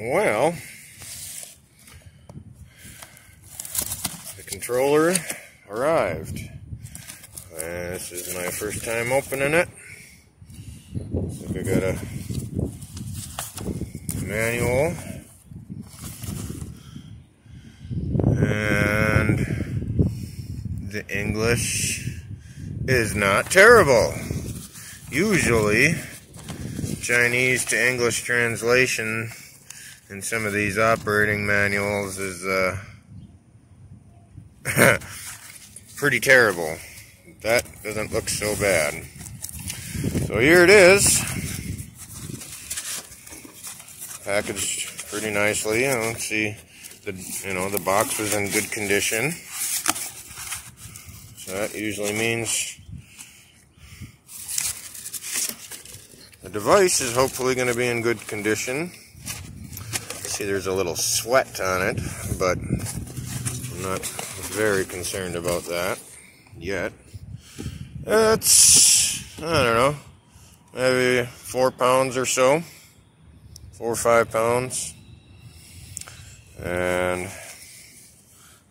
Well, the controller arrived. This is my first time opening it. Looks like I got a manual. And the English is not terrible. Usually, Chinese to English translation in some of these operating manuals is pretty terrible. That doesn't look so bad. So here it is, packaged pretty nicely. I don't see the box was in good condition. So that usually means the device is hopefully going to be in good condition. See, there's a little sweat on it, but I'm not very concerned about that yet. It's, I don't know, maybe 4 pounds or so, 4 or 5 pounds. And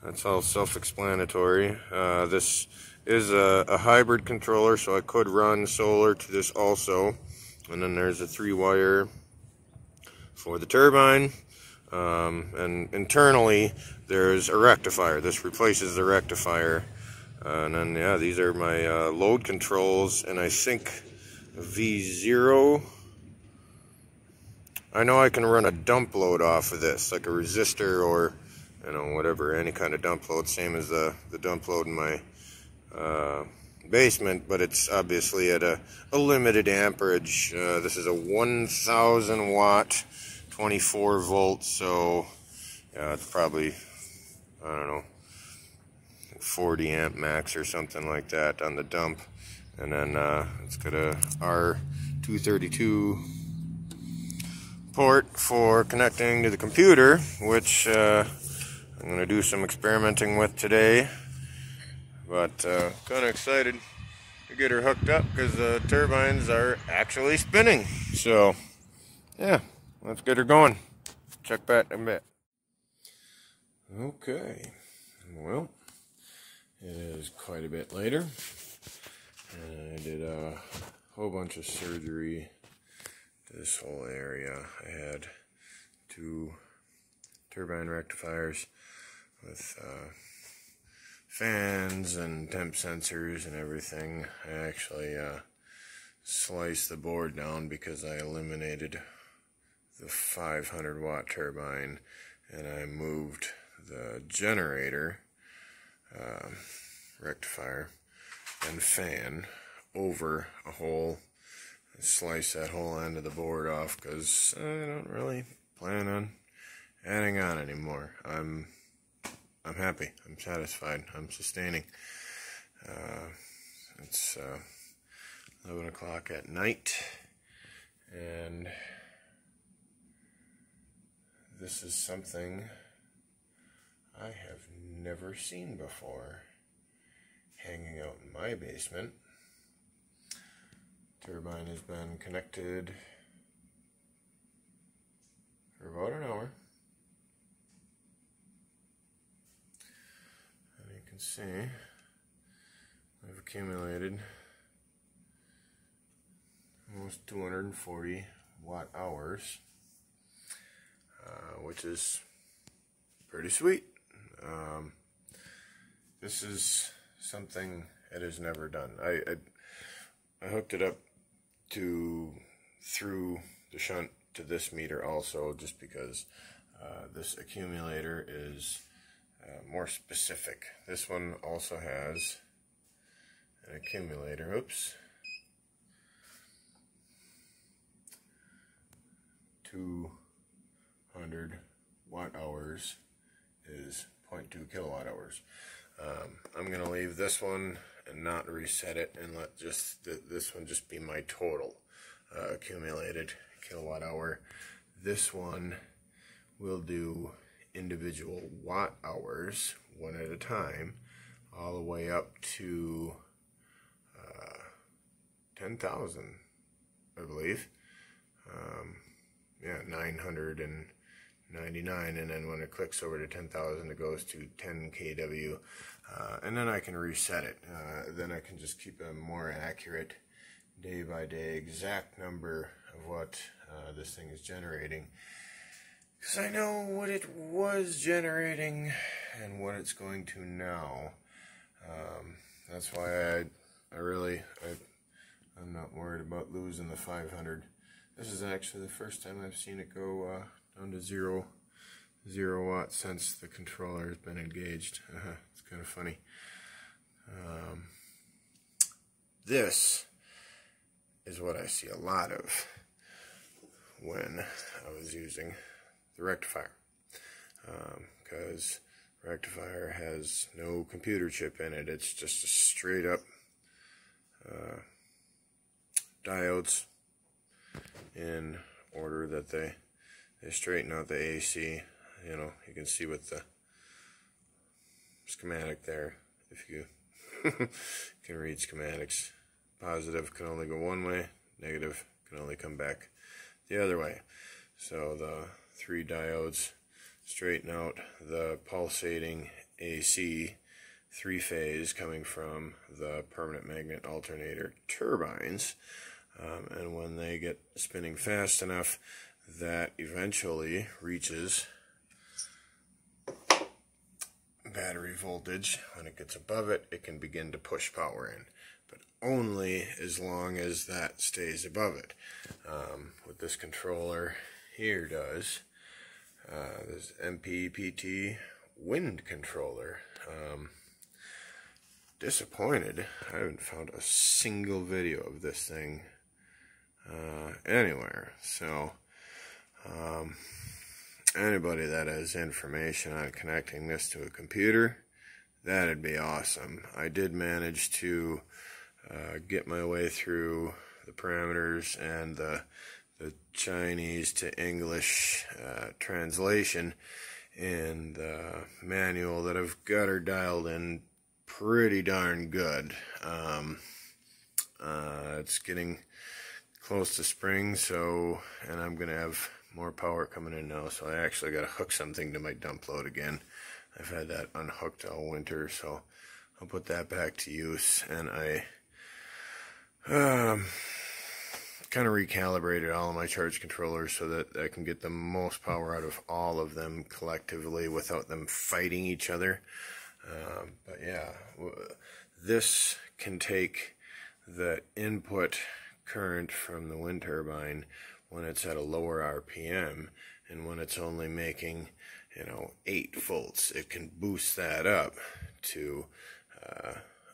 that's all self-explanatory. This is a hybrid controller, so I could run solar to this also. And then there's a 3-wire for the turbine. And internally, there's a rectifier. This replaces the rectifier. And then, yeah, these are my load controls, and I think V0. I know I can run a dump load off of this, like a resistor or, you know, whatever, any kind of dump load, same as the dump load in my basement, but it's obviously at a limited amperage. This is a 1,000 watt, 24 volts, so yeah, it's probably, I don't know, 40 amp max or something like that on the dump. And then it's got a R232 port for connecting to the computer, which I'm going to do some experimenting with today, but kind of excited to get her hooked up because the turbines are actually spinning. So yeah, let's get her going. Check back in a bit. Okay, well, it is quite a bit later, and I did a whole bunch of surgery this whole area. I had 2 turbine rectifiers with fans and temp sensors and everything. I actually sliced the board down because I eliminated the 500 watt turbine and I moved the generator, rectifier and fan over a hole. I slice that whole end of the board off because I don't really plan on adding on anymore. I'm happy, I'm satisfied, I'm sustaining. It's 11 o'clock at night, and this is something I have never seen before. Hanging out in my basement, turbine has been connected for about an hour, and you can see I've accumulated almost 240 watt hours, which is pretty sweet. This is something it has never done. I hooked it up through the shunt to this meter also, just because this accumulator is more specific. This one also has an accumulator. Oops. 200 watt hours is 0.2 kilowatt hours. I'm going to leave this one and not reset it and let just this one just be my total accumulated kilowatt hour. This one will do individual watt hours, one at a time, all the way up to 10,000, I believe. Yeah, 900 and 99, and then when it clicks over to 10,000 it goes to 10 kW, and then I can reset it. Then I can just keep a more accurate day by day exact number of what this thing is generating, because I know what it was generating and what it's going to now. That's why I'm not worried about losing the 500. This is actually the first time I've seen it go down to zero watt since the controller has been engaged. It's kind of funny. This is what I see a lot of when I was using the rectifier, because the rectifier has no computer chip in it. It's just a straight up diodes in order that they straighten out the AC. You know, you can see with the schematic there, if you can read schematics, positive can only go one way, negative can only come back the other way. So the three diodes straighten out the pulsating AC three-phase coming from the permanent magnet alternator turbines, and when they get spinning fast enough, that eventually reaches battery voltage. When it gets above it, it can begin to push power in, but only as long as that stays above it. What this controller here does, this MPPT wind controller, disappointed I haven't found a single video of this thing anywhere. So anybody that has information on connecting this to a computer, that'd be awesome. I did manage to get my way through the parameters and the Chinese to English translation in the manual that I've got her dialed in pretty darn good. It's getting close to spring, so, and I'm gonna have more power coming in now, so I actually gotta hook something to my dump load again. I've had that unhooked all winter, so I'll put that back to use. And I kind of recalibrated all of my charge controllers so that I can get the most power out of all of them collectively without them fighting each other. But yeah, this can take the input current from the wind turbine when it's at a lower RPM, and when it's only making, you know, 8 volts, it can boost that up to,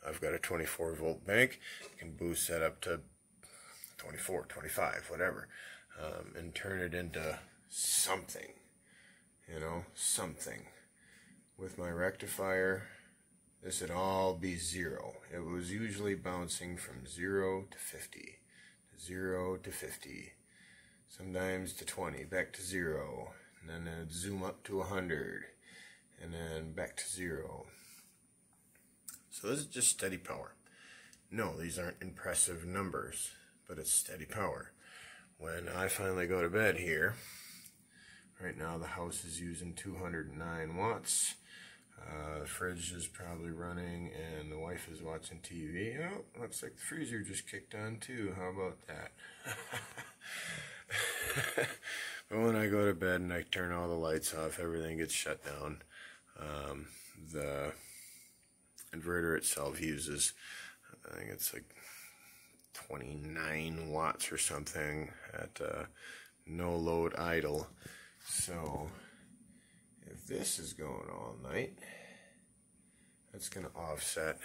I've got a 24 volt bank, it can boost that up to 24, 25, whatever, and turn it into something, you know, something. With my rectifier, this would all be zero. It was usually bouncing from 0 to 50, to 0 to 50, sometimes to 20, back to 0, and then it'd zoom up to 100, and then back to 0. So this is just steady power. No, these aren't impressive numbers, but it's steady power. When I finally go to bed here, right now the house is using 209 watts. The fridge is probably running, and the wife is watching TV. Oh, looks like the freezer just kicked on too. How about that? But when I go to bed and I turn all the lights off, everything gets shut down. The inverter itself uses, I think it's like 29 watts or something at no load idle. So if this is going all night, that's going to offset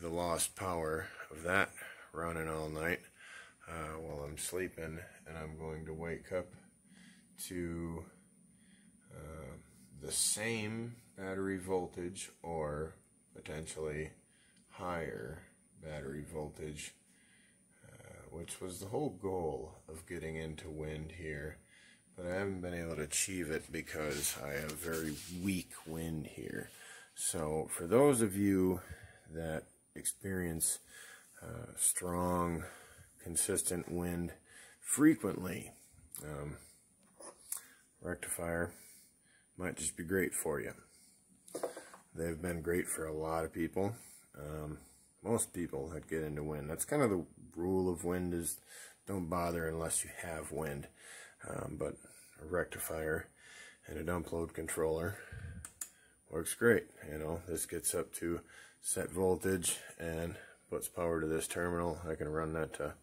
the lost power of that running all night while I'm sleeping, and I'm going to wake up to the same battery voltage or potentially higher battery voltage, which was the whole goal of getting into wind here. But I haven't been able to achieve it because I have very weak wind here. So for those of you that experience strong, consistent wind frequently, rectifier might just be great for you. They've been great for a lot of people. Most people that get into wind, that's kind of the rule of wind, is don't bother unless you have wind. But a rectifier and a dump load controller works great. You know, this gets up to set voltage and puts power to this terminal. I can run that to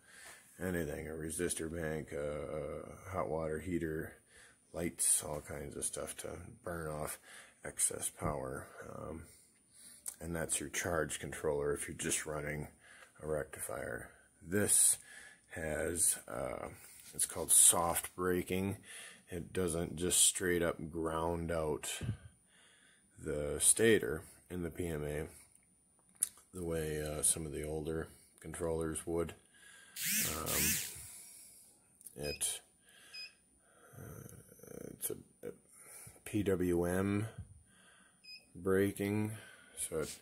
anything, a resistor bank, a hot water heater, lights, all kinds of stuff to burn off excess power. And that's your charge controller if you're just running a rectifier. This has, it's called soft braking. It doesn't just straight up ground out the stator in the PMA the way some of the older controllers would. It's a PWM braking, so it,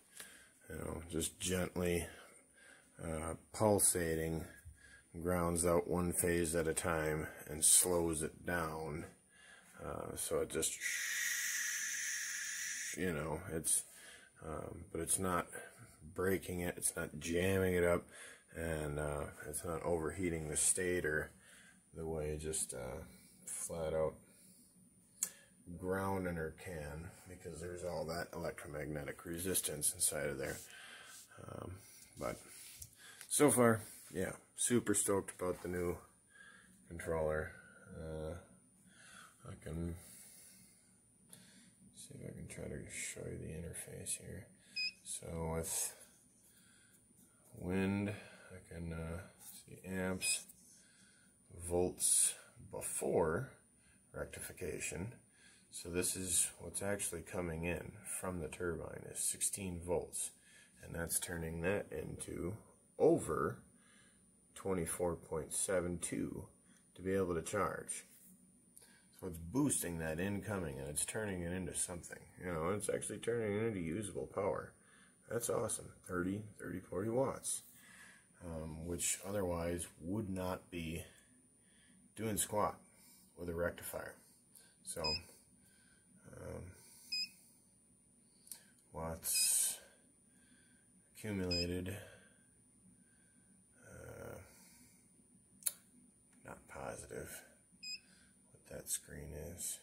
you know, just gently pulsating grounds out one phase at a time and slows it down. So it just, you know, it's but it's not braking it, it's not jamming it up, and it's not overheating the stator the way just flat out grounding her can, because there's all that electromagnetic resistance inside of there. But so far, yeah, super stoked about the new controller. I can see if I can try to show you the interface here. So with wind, I can see amps, volts before rectification. So this is what's actually coming in from the turbine is 16 volts, and that's turning that into over 24.72 to be able to charge. So it's boosting that incoming, and it's turning it into something. You know, it's actually turning it into usable power. That's awesome. 30, 40 watts, which otherwise would not be doing squat with a rectifier. So watts accumulated, not positive what that screen is.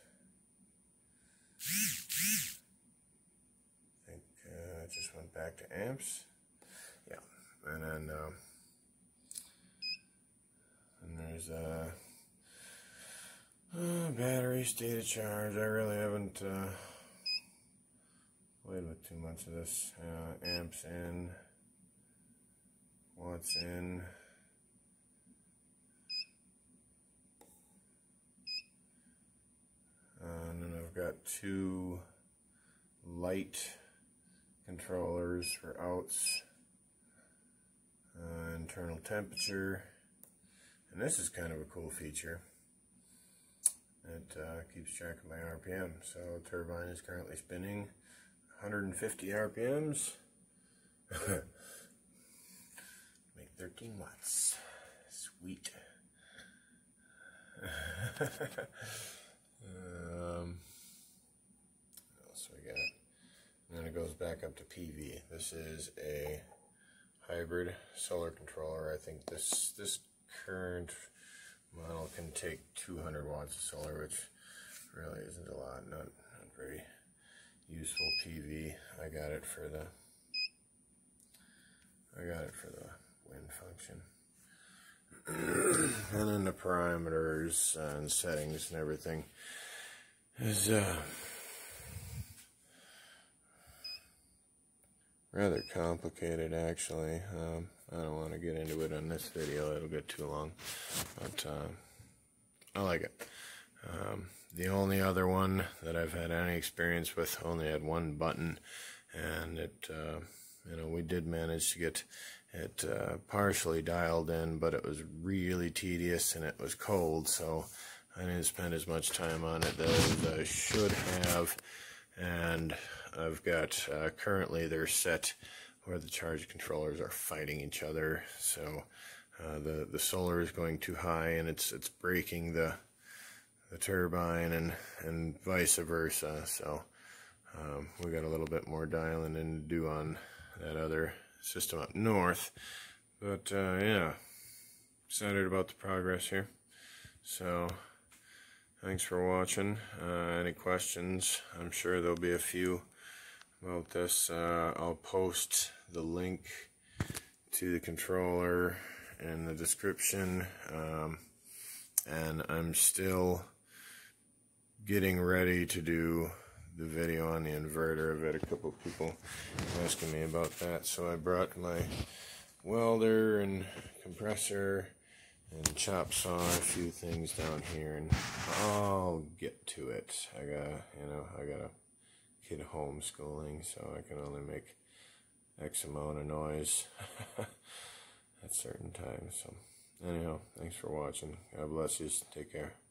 I think I just went back to amps. Yeah, and then and there's a battery, state of charge. I really haven't played with too much of this. Amps in, watts in, and then I've got two light controllers for outs, internal temperature, and this is kind of a cool feature. It keeps track of my RPM. So the turbine is currently spinning 150 RPMs. Make 13 watts. Sweet. What else we got? And then it goes back up to PV. This is a hybrid solar controller. I think this current model can take 200 watts of solar, which really isn't a lot, not very useful PV. I got it for the wind function. And then the parameters and settings and everything is rather complicated, actually. I don't want to get into it on this video, it'll get too long, but I like it. The only other one that I've had any experience with only had one button, and it, you know, we did manage to get it partially dialed in, but it was really tedious and it was cold, so I didn't spend as much time on it as I should have, and I've got, currently they're set where the charge controllers are fighting each other. So the solar is going too high, and it's breaking the the turbine and vice versa. So we got a little bit more dialing in to do on that other system up north, but yeah, excited about the progress here. So thanks for watching. Any questions, I'm sure there'll be a few about this. I'll post the link to the controller in the description, and I'm still getting ready to do the video on the inverter. I've had a couple people asking me about that, so I brought my welder and compressor and chop saw a few things down here, and I'll get to it. I got, you know, I got a kid homeschooling, so I can only make X amount of noise at certain times. So anyhow, thanks for watching. God bless you. Take care.